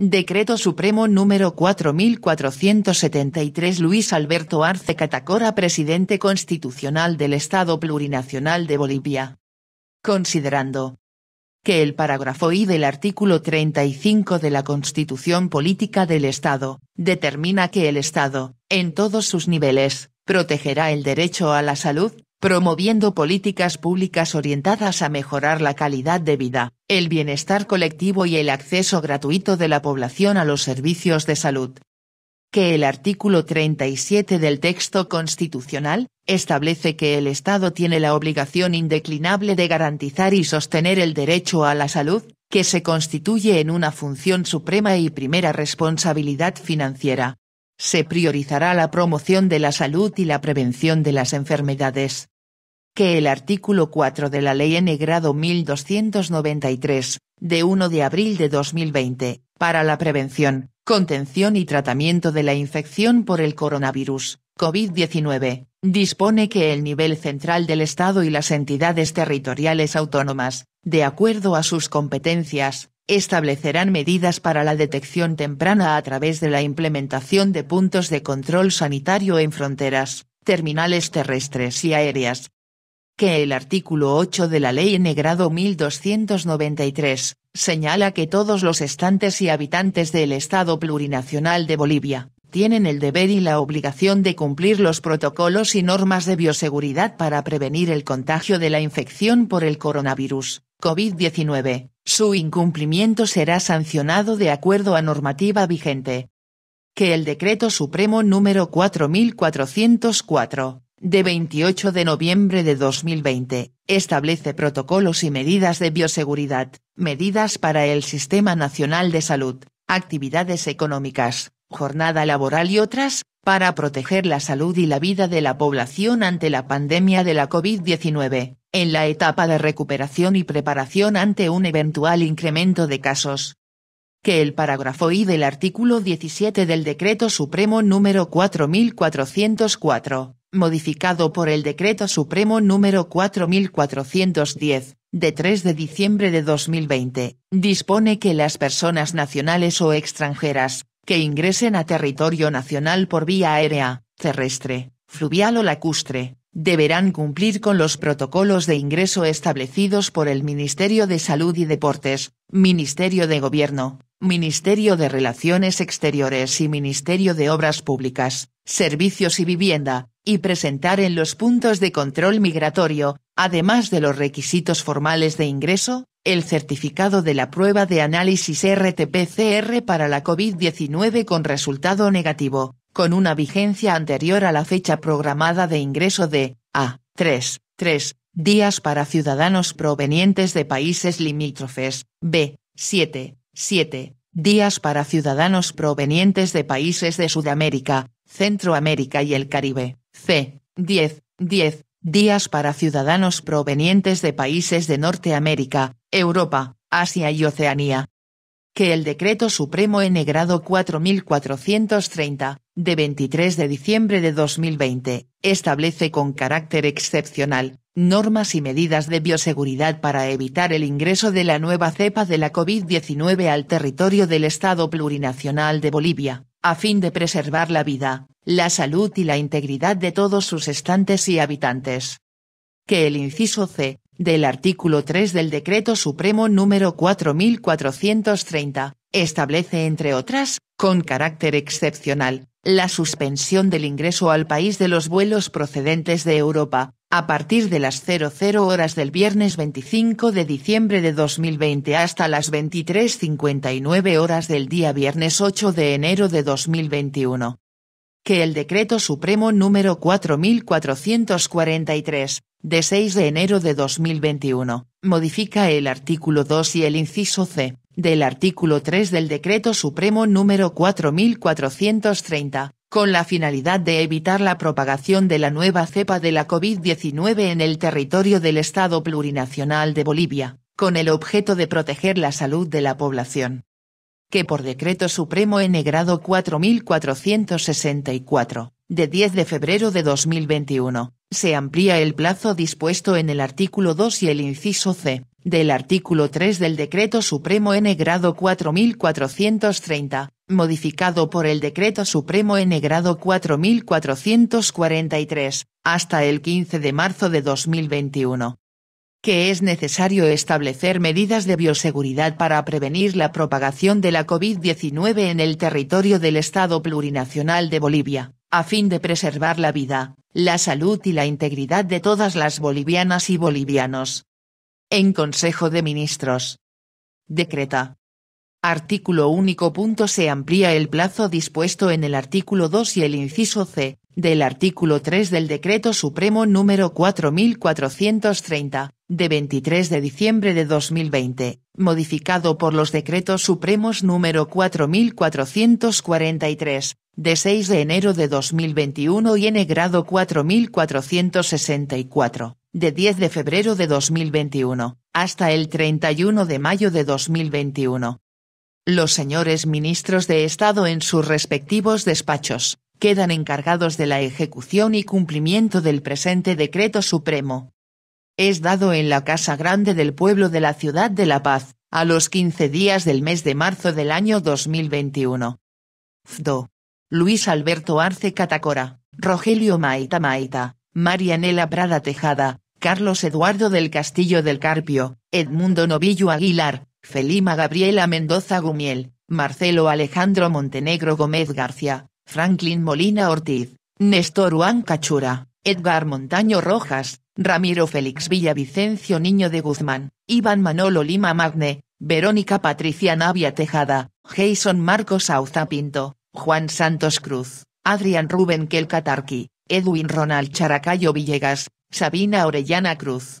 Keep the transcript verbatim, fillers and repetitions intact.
Decreto Supremo número cuatro mil cuatrocientos setenta y tres. Luis Alberto Arce Catacora, Presidente Constitucional del Estado Plurinacional de Bolivia. Considerando que el parágrafo I del artículo treinta y cinco de la Constitución Política del Estado, determina que el Estado, en todos sus niveles, protegerá el derecho a la salud, promoviendo políticas públicas orientadas a mejorar la calidad de vida, el bienestar colectivo y el acceso gratuito de la población a los servicios de salud. Que el artículo treinta y siete del texto constitucional, establece que el Estado tiene la obligación indeclinable de garantizar y sostener el derecho a la salud, que se constituye en una función suprema y primera responsabilidad financiera. Se priorizará la promoción de la salud y la prevención de las enfermedades. Que el artículo cuatro de la Ley N grado mil doscientos noventa y tres, de uno de abril de dos mil veinte, para la prevención, contención y tratamiento de la infección por el coronavirus, COVID diecinueve, dispone que el nivel central del Estado y las entidades territoriales autónomas, de acuerdo a sus competencias, establecerán medidas para la detección temprana a través de la implementación de puntos de control sanitario en fronteras, terminales terrestres y aéreas. Que el artículo ocho de la Ley N grado mil doscientos noventa y tres, señala que todos los estantes y habitantes del Estado Plurinacional de Bolivia, tienen el deber y la obligación de cumplir los protocolos y normas de bioseguridad para prevenir el contagio de la infección por el coronavirus, COVID diecinueve. Su incumplimiento será sancionado de acuerdo a normativa vigente. Que el Decreto Supremo número cuatro mil cuatrocientos cuatro, de veintiocho de noviembre de dos mil veinte, establece protocolos y medidas de bioseguridad, medidas para el Sistema Nacional de Salud, actividades económicas, jornada laboral y otras, para proteger la salud y la vida de la población ante la pandemia de la COVID diecinueve. En la etapa de recuperación y preparación ante un eventual incremento de casos. Que el parágrafo I del artículo diecisiete del Decreto Supremo número cuatro mil cuatrocientos cuatro, modificado por el Decreto Supremo número cuatro mil cuatrocientos diez, de tres de diciembre de dos mil veinte, dispone que las personas nacionales o extranjeras, que ingresen a territorio nacional por vía aérea, terrestre, fluvial o lacustre, deberán cumplir con los protocolos de ingreso establecidos por el Ministerio de Salud y Deportes, Ministerio de Gobierno, Ministerio de Relaciones Exteriores y Ministerio de Obras Públicas, Servicios y Vivienda, y presentar en los puntos de control migratorio, además de los requisitos formales de ingreso, el certificado de la prueba de análisis R T P C R para la COVID diecinueve con resultado negativo, con una vigencia anterior a la fecha programada de ingreso de, a, tres, tres, días para ciudadanos provenientes de países limítrofes, b, siete, siete, días para ciudadanos provenientes de países de Sudamérica, Centroamérica y el Caribe, c, diez, diez, días para ciudadanos provenientes de países de Norteamérica, Europa, Asia y Oceanía. Que el Decreto Supremo N grado cuatro mil cuatrocientos treinta, de veintitrés de diciembre de dos mil veinte, establece con carácter excepcional, normas y medidas de bioseguridad para evitar el ingreso de la nueva cepa de la COVID diecinueve al territorio del Estado Plurinacional de Bolivia, a fin de preservar la vida, la salud y la integridad de todos sus estantes y habitantes. Que el inciso C, del artículo tres del Decreto Supremo número cuatro mil cuatrocientos treinta, establece entre otras, con carácter excepcional, la suspensión del ingreso al país de los vuelos procedentes de Europa, a partir de las cero cero horas del viernes veinticinco de diciembre de dos mil veinte hasta las veintitrés cincuenta y nueve horas del día viernes ocho de enero de dos mil veintiuno. Que el Decreto Supremo número cuatro mil cuatrocientos cuarenta y tres, de seis de enero de dos mil veintiuno, modifica el artículo dos y el inciso C, del artículo tres del Decreto Supremo número cuatro mil cuatrocientos treinta, con la finalidad de evitar la propagación de la nueva cepa de la COVID diecinueve en el territorio del Estado Plurinacional de Bolivia, con el objeto de proteger la salud de la población. Que por Decreto Supremo N grado cuatro mil cuatrocientos sesenta y cuatro, de diez de febrero de dos mil veintiuno, se amplía el plazo dispuesto en el artículo dos y el inciso C, del artículo tres del Decreto Supremo N° cuatro mil cuatrocientos treinta, modificado por el Decreto Supremo N° cuatro mil cuatrocientos cuarenta y tres, hasta el quince de marzo de dos mil veintiuno. Que es necesario establecer medidas de bioseguridad para prevenir la propagación de la COVID diecinueve en el territorio del Estado Plurinacional de Bolivia, a fin de preservar la vida, la salud y la integridad de todas las bolivianas y bolivianos. En Consejo de Ministros. Decreta. Artículo único. Se amplía el plazo dispuesto en el artículo dos y el inciso C, del artículo tres del Decreto Supremo número cuatro mil cuatrocientos treinta, de veintitrés de diciembre de dos mil veinte, modificado por los Decretos Supremos número cuatro mil cuatrocientos cuarenta y tres, de seis de enero de dos mil veintiuno y N° cuatro mil cuatrocientos sesenta y cuatro, de diez de febrero de dos mil veintiuno, hasta el treinta y uno de mayo de dos mil veintiuno. Los señores ministros de Estado en sus respectivos despachos quedan encargados de la ejecución y cumplimiento del presente Decreto Supremo. Es dado en la Casa Grande del Pueblo de la Ciudad de La Paz, a los quince días del mes de marzo del año dos mil veintiuno. F D O. Luis Alberto Arce Catacora, Rogelio Maita Maita, Marianela Prada Tejada, Carlos Eduardo del Castillo del Carpio, Edmundo Novillo Aguilar, Felima Gabriela Mendoza Gumiel, Marcelo Alejandro Montenegro Gómez García, Franklin Molina Ortiz, Néstor Juan Cachura, Edgar Montaño Rojas, Ramiro Félix Villavicencio Niño de Guzmán, Iván Manolo Lima Magne, Verónica Patricia Navia Tejada, Jason Marcos Auza Pinto, Juan Santos Cruz, Adrián Rubén Quelcatarqui, Edwin Ronald Characayo Villegas, Sabina Orellana Cruz,